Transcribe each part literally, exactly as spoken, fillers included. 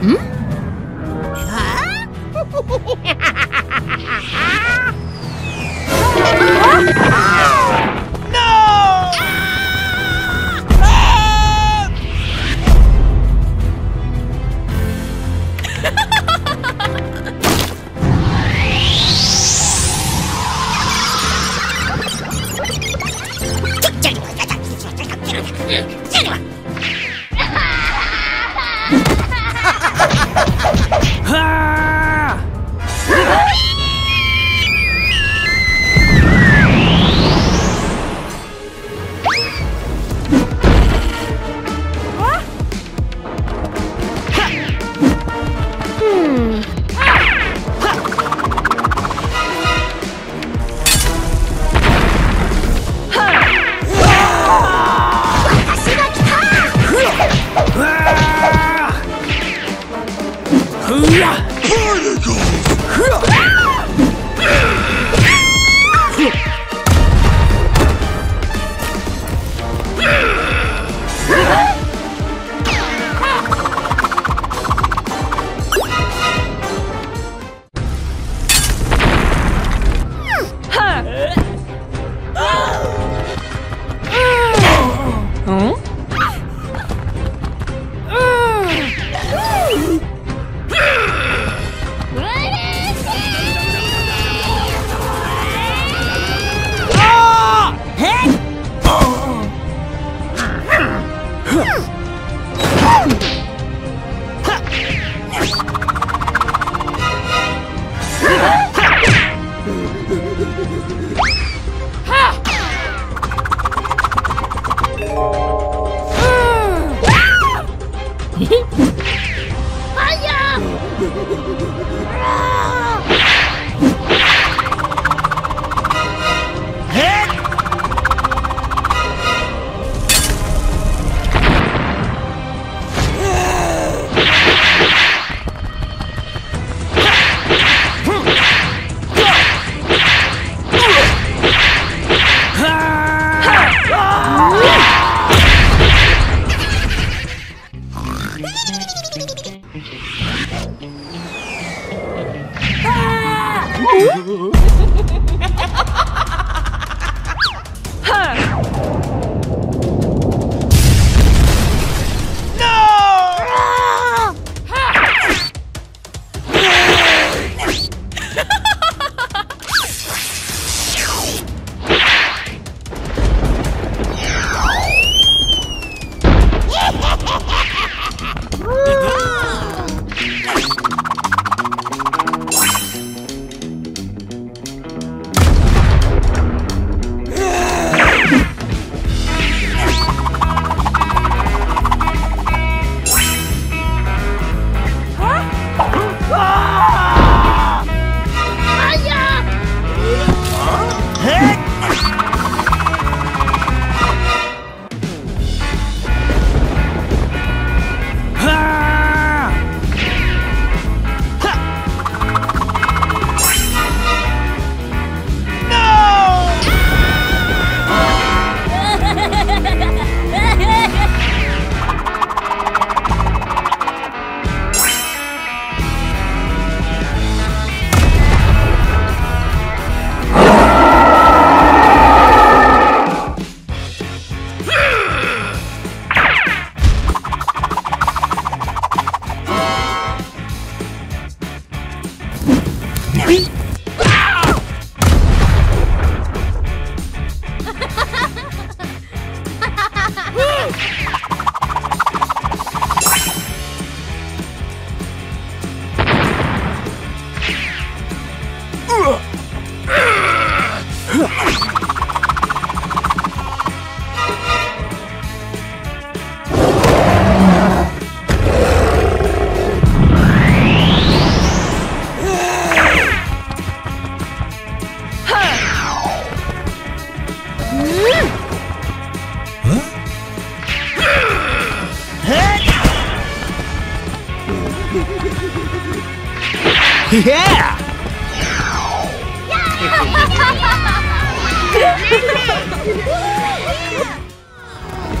Hmm? Huh? No! Ah! Ah! Yeah!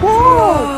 Whoa!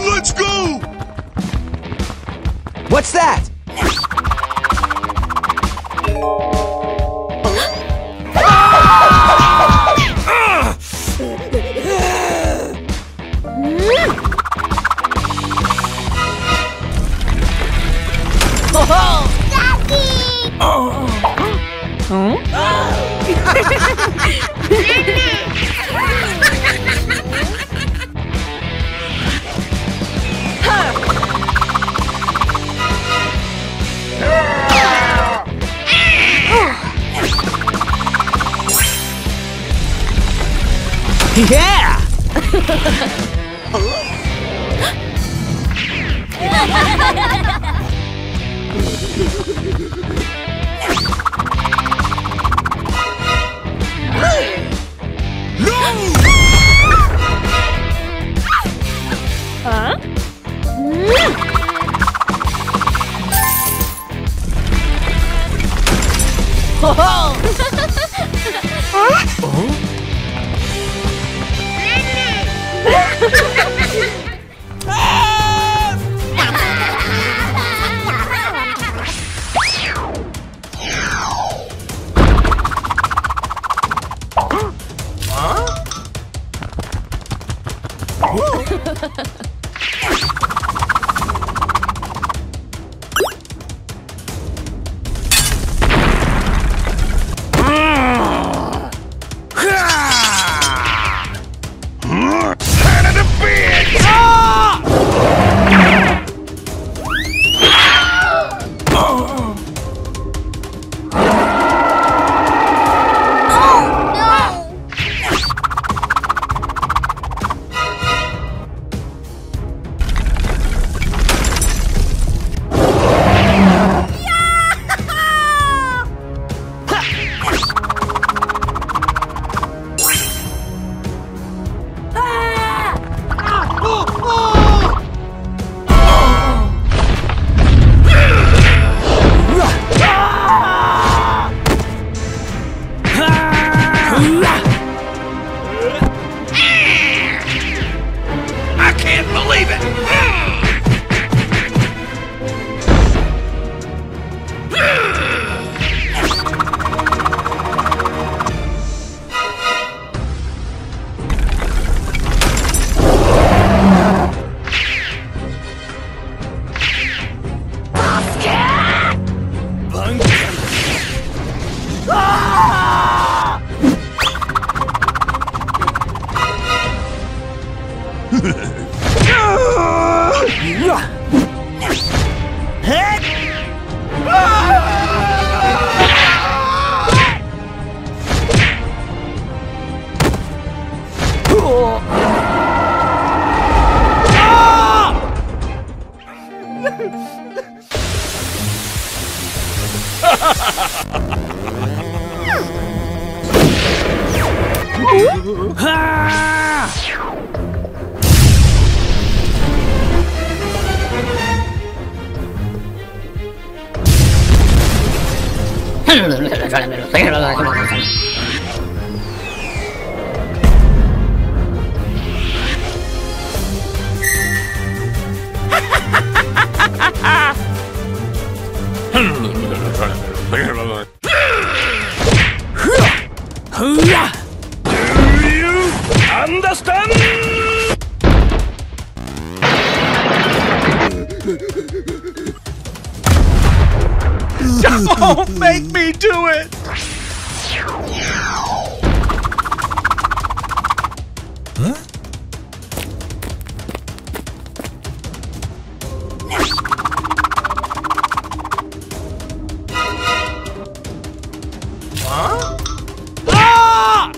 Let's go! What's that? Yeah! No! Don't make me do it! Huh? Huh? Ah!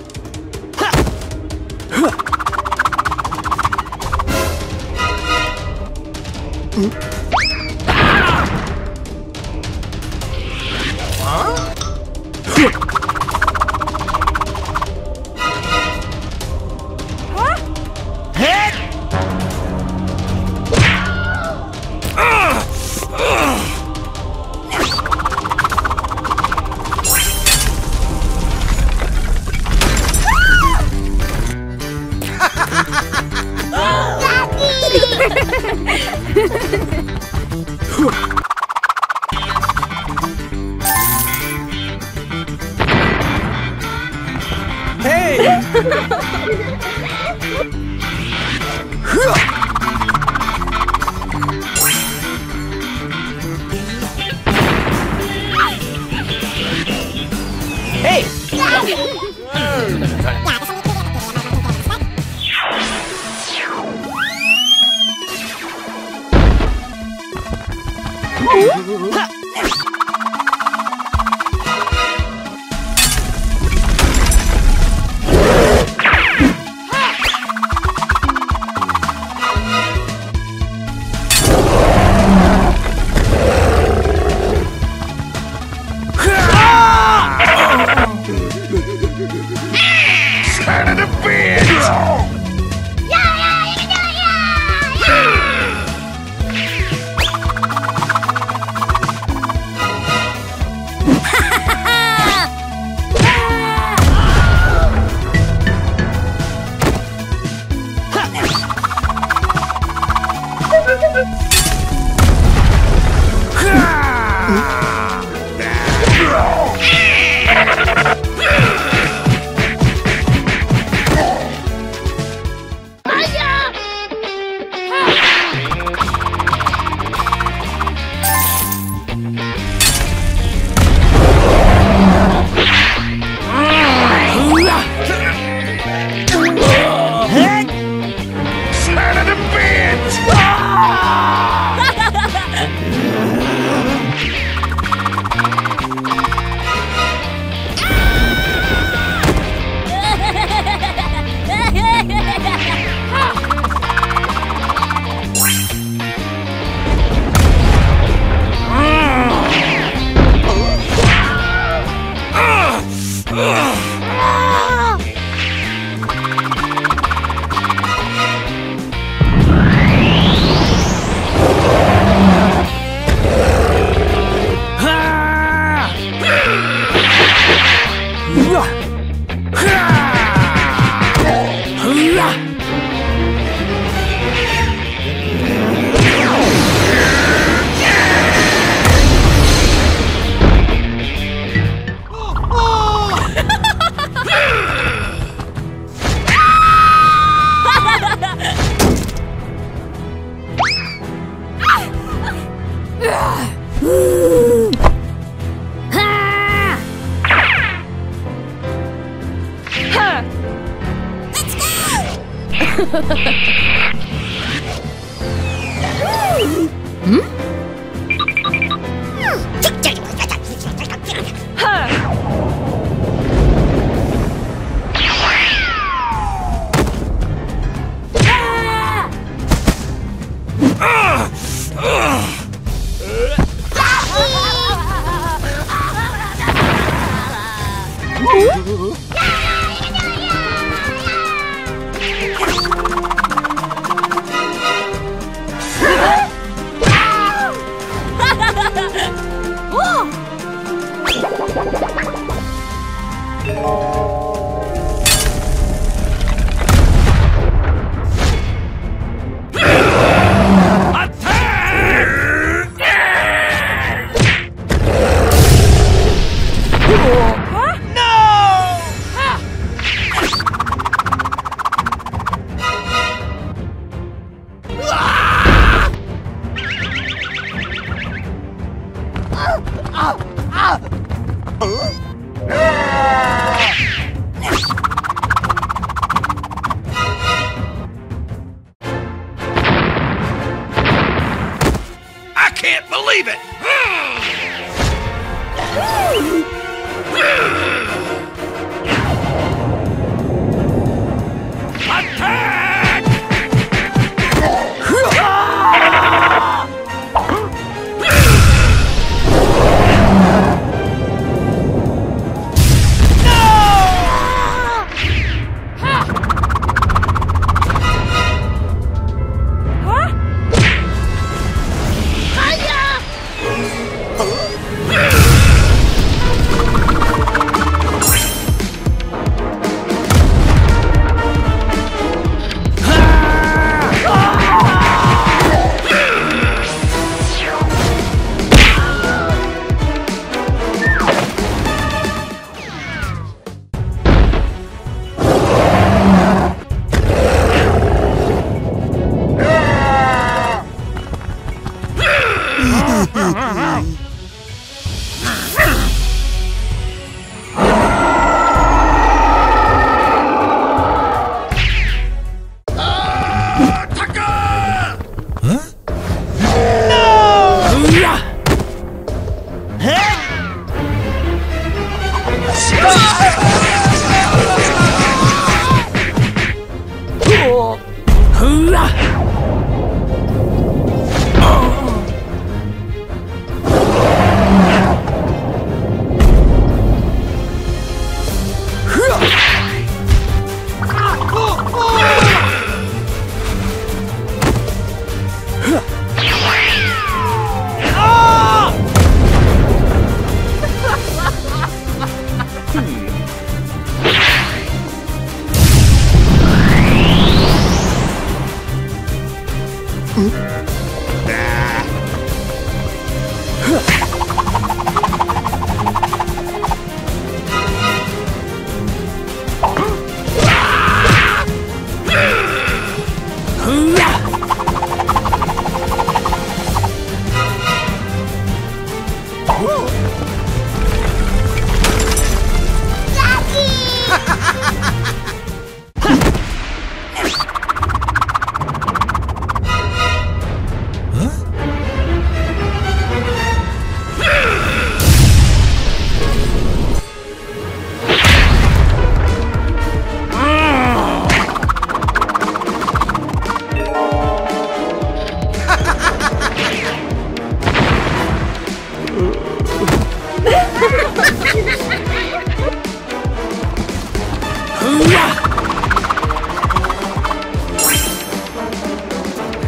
Hey! Huh?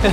Hey!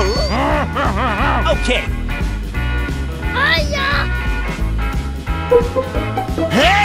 Okay. Hiya! Hey!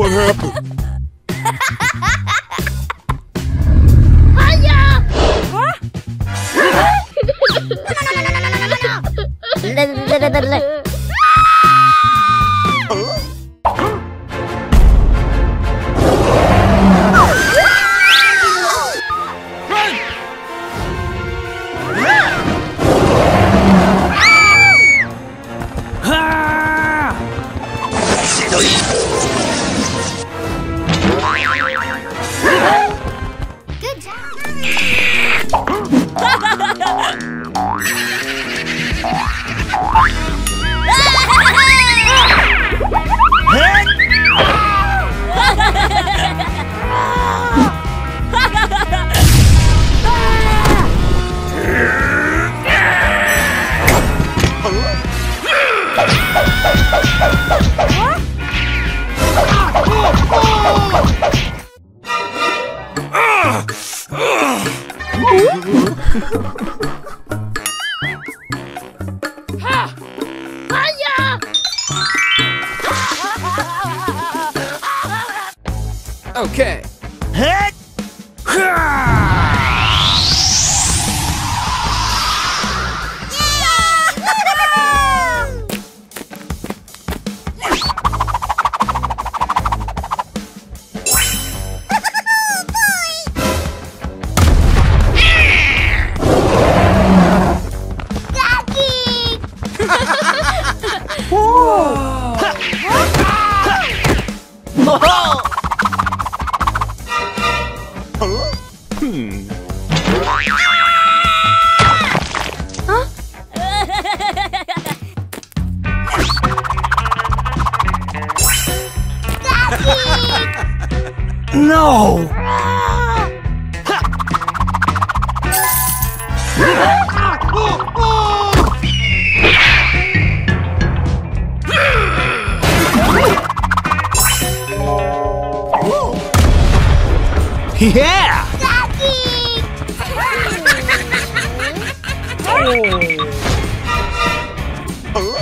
What? Okay. Hit! Yeah! Oh.